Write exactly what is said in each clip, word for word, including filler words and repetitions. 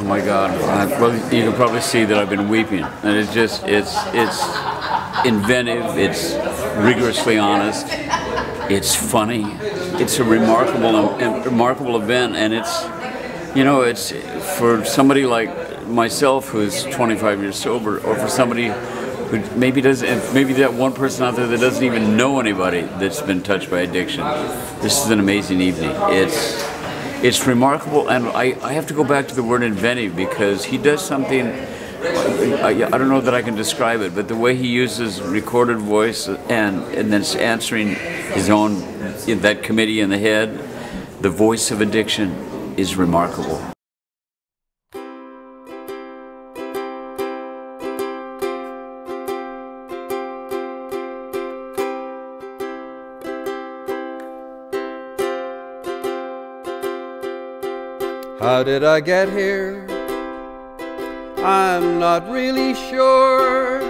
Oh my God! I probably, you can probably see that I've been weeping, and it's just it's it's inventive. It's rigorously honest. It's funny. It's a remarkable and remarkable event, and it's you know it's for somebody like myself who's twenty-five years sober, or for somebody who maybe doesn't, maybe that one person out there that doesn't even know anybody that's been touched by addiction. This is an amazing evening. It's it's remarkable, and I, I have to go back to the word inventive, because he does something, I, I don't know that I can describe it, but the way he uses recorded voice and, and then answering his own, that committee in the head, the voice of addiction is remarkable. How did I get here? I'm not really sure.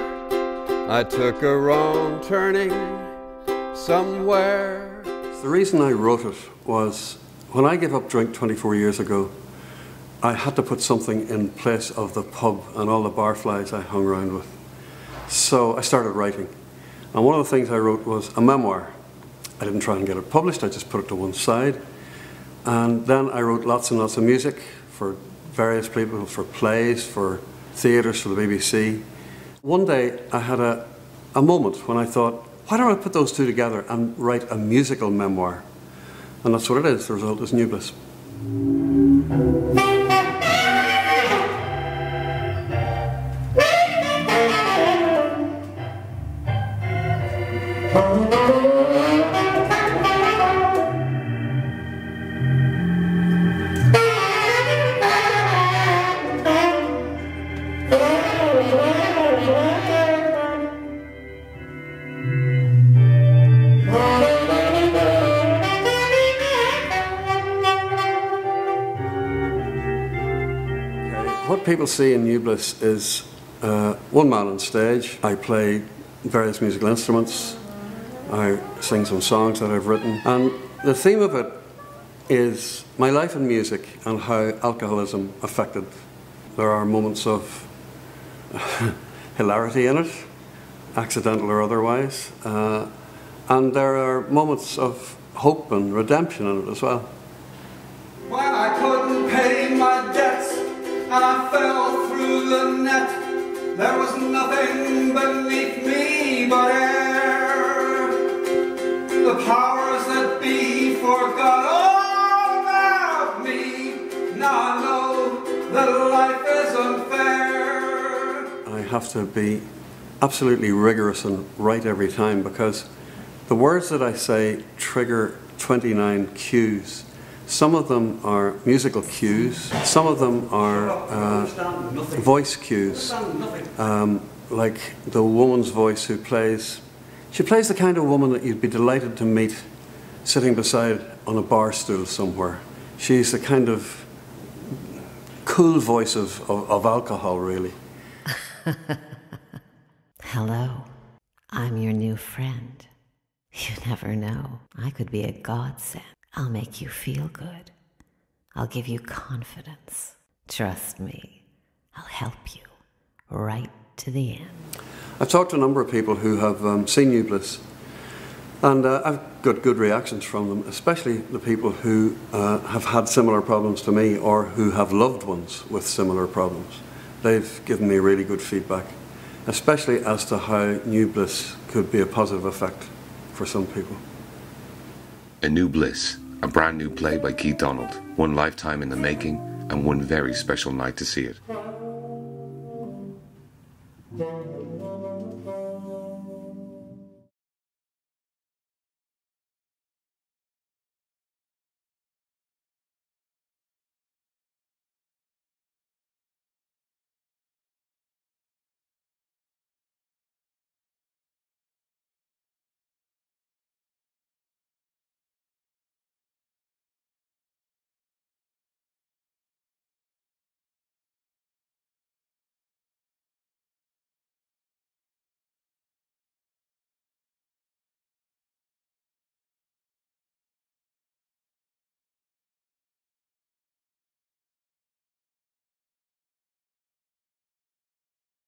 I took a wrong turning somewhere. The reason I wrote it was when I gave up drink twenty-four years ago, I had to put something in place of the pub and all the barflies I hung around with. So I started writing. And one of the things I wrote was a memoir. I didn't try and get it published, I just put it to one side. And then I wrote lots and lots of music for various people, for plays, for theatres, for the B B C. One day I had a, a moment when I thought, why don't I put those two together and write a musical memoir? And that's what it is. The result is New Bliss. What people see in New Bliss is uh, one man on stage. I play various musical instruments. I sing some songs that I've written. And the theme of it is my life in music and how alcoholism affected. There are moments of hilarity in it, accidental or otherwise. Uh, and there are moments of hope and redemption in it as well. When I couldn't pay my debts, and I fell through the net, there was nothing beneath me but air. The powers that be forgot all about me. Now I know that life is unfair. I have to be absolutely rigorous and right every time, because the words that I say trigger twenty-nine cues. Some of them are musical cues, some of them are uh, voice cues, um, like the woman's voice who plays. She plays the kind of woman that you'd be delighted to meet sitting beside on a bar stool somewhere. She's the kind of cool voice of, of, of alcohol, really. Hello, I'm your new friend. You never know, I could be a godsend. I'll make you feel good. I'll give you confidence. Trust me, I'll help you right to the end. I've talked to a number of people who have um, seen New Bliss, and uh, I've got good reactions from them, especially the people who uh, have had similar problems to me, or who have loved ones with similar problems. They've given me really good feedback, especially as to how New Bliss could be a positive effect for some people. A New Bliss, a brand new play by Keith Donald, one lifetime in the making and one very special night to see it.